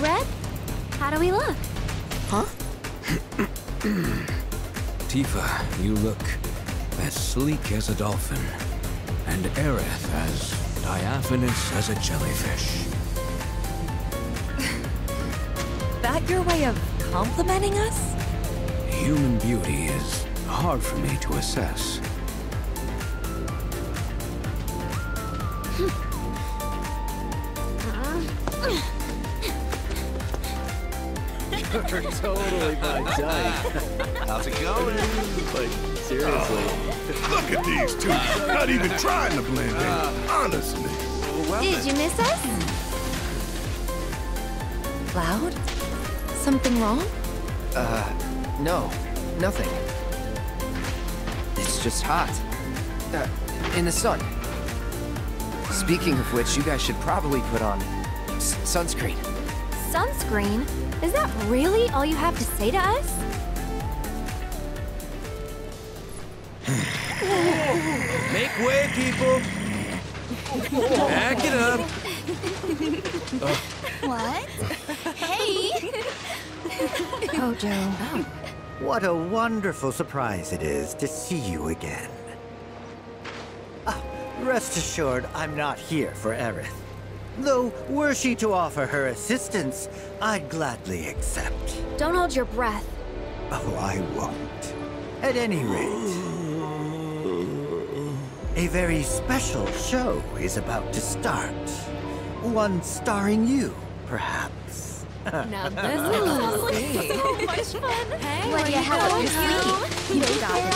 red? How do we look? Huh? Tifa, you look as sleek as a dolphin, and Aerith as diaphanous as a jellyfish. That your way of complimenting us? Human beauty is hard for me to assess. You're totally my type. How's it going? Like, seriously. Oh, look at these two. Not even trying to blend in. Honestly. Well, did you miss us? Cloud? Something wrong? No. Nothing. It's just hot. In the sun. Speaking of which, you guys should probably put on sunscreen. Sunscreen? Is that really all you have to say to us? Make way, people! Back it up! Oh. What? Hey! Oh, Joe. What a wonderful surprise it is to see you again. Rest assured, I'm not here for Aerith. Though, were she to offer her assistance, I'd gladly accept. Don't hold your breath. Oh, I won't. At any rate, a very special show is about to start. One starring you, perhaps. Now this is so much fun. Hey, what do you have? You know,